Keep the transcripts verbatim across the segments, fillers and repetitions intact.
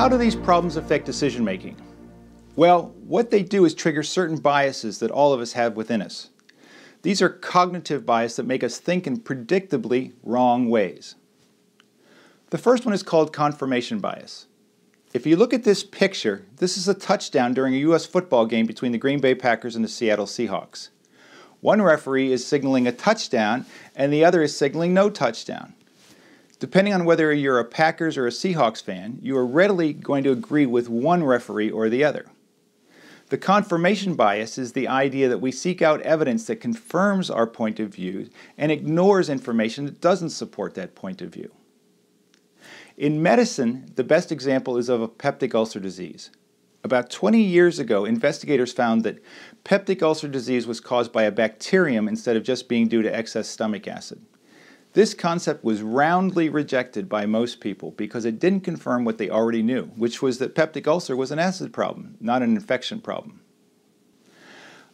how do these problems affect decision making? Well, what they do is trigger certain biases that all of us have within us. These are cognitive biases that make us think in predictably wrong ways. The first one is called confirmation bias. If you look at this picture, this is a touchdown during a U S football game between the Green Bay Packers and the Seattle Seahawks. One referee is signaling a touchdown and the other is signaling no touchdown. Depending on whether you're a Packers or a Seahawks fan, you are readily going to agree with one referee or the other. The confirmation bias is the idea that we seek out evidence that confirms our point of view and ignores information that doesn't support that point of view. In medicine, the best example is of a peptic ulcer disease. About twenty years ago, investigators found that peptic ulcer disease was caused by a bacterium instead of just being due to excess stomach acid. This concept was roundly rejected by most people because it didn't confirm what they already knew, which was that peptic ulcer was an acid problem, not an infection problem.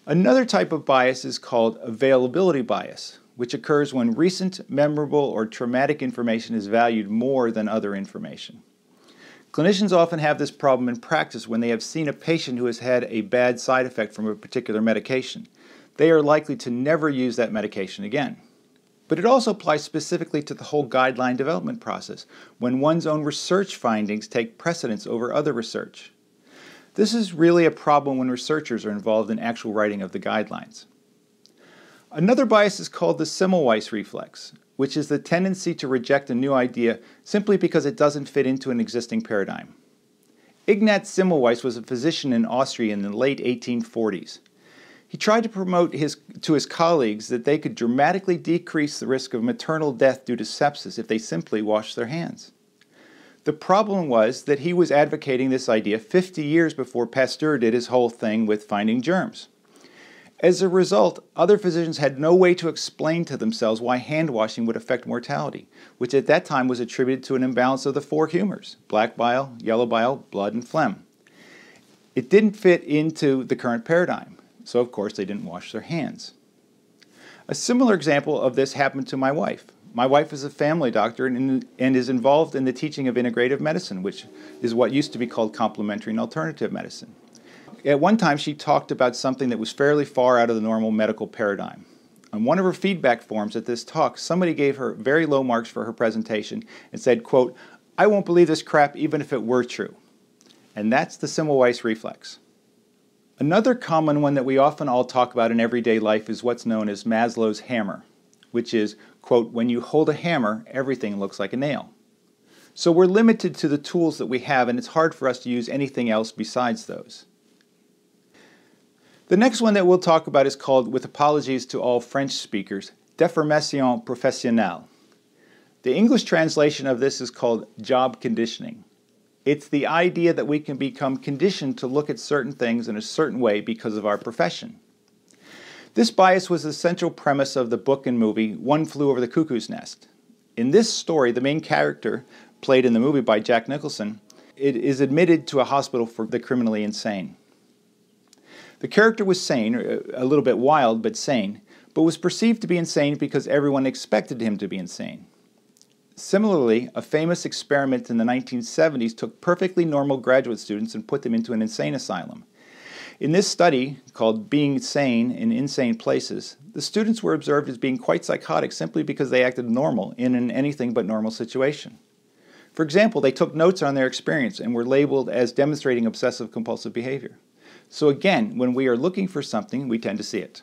Another type of bias is called availability bias, which occurs when recent, memorable, or traumatic information is valued more than other information. Clinicians often have this problem in practice when they have seen a patient who has had a bad side effect from a particular medication. They are likely to never use that medication again. But it also applies specifically to the whole guideline development process, when one's own research findings take precedence over other research. This is really a problem when researchers are involved in actual writing of the guidelines. Another bias is called the Semmelweis reflex, which is the tendency to reject a new idea simply because it doesn't fit into an existing paradigm. Ignaz Semmelweis was a physician in Austria in the late eighteen forties. He tried to promote his, to his colleagues that they could dramatically decrease the risk of maternal death due to sepsis if they simply washed their hands. The problem was that he was advocating this idea fifty years before Pasteur did his whole thing with finding germs. As a result, other physicians had no way to explain to themselves why hand washing would affect mortality, which at that time was attributed to an imbalance of the four humors: black bile, yellow bile, blood, and phlegm. It didn't fit into the current paradigm. So, of course, they didn't wash their hands. A similar example of this happened to my wife. My wife is a family doctor and, and is involved in the teaching of integrative medicine, which is what used to be called complementary and alternative medicine. At one time, she talked about something that was fairly far out of the normal medical paradigm. On one of her feedback forms at this talk, somebody gave her very low marks for her presentation and said, quote, "I won't believe this crap even if it were true." And that's the Semmelweis reflex. Another common one that we often all talk about in everyday life is what's known as Maslow's hammer, which is, quote, "When you hold a hammer, everything looks like a nail." So we're limited to the tools that we have, and it's hard for us to use anything else besides those. The next one that we'll talk about is called, with apologies to all French speakers, déformation professionnelle. The English translation of this is called job conditioning. It's the idea that we can become conditioned to look at certain things in a certain way because of our profession. This bias was the central premise of the book and movie One Flew Over the Cuckoo's Nest. In this story, the main character, played in the movie by Jack Nicholson, it is admitted to a hospital for the criminally insane. The character was sane, a little bit wild, but sane, but was perceived to be insane because everyone expected him to be insane. Similarly, a famous experiment in the nineteen seventies took perfectly normal graduate students and put them into an insane asylum. In this study, called Being Sane in Insane Places, the students were observed as being quite psychotic simply because they acted normal in an anything but normal situation. For example, they took notes on their experience and were labeled as demonstrating obsessive compulsive behavior. So again, when we are looking for something, we tend to see it.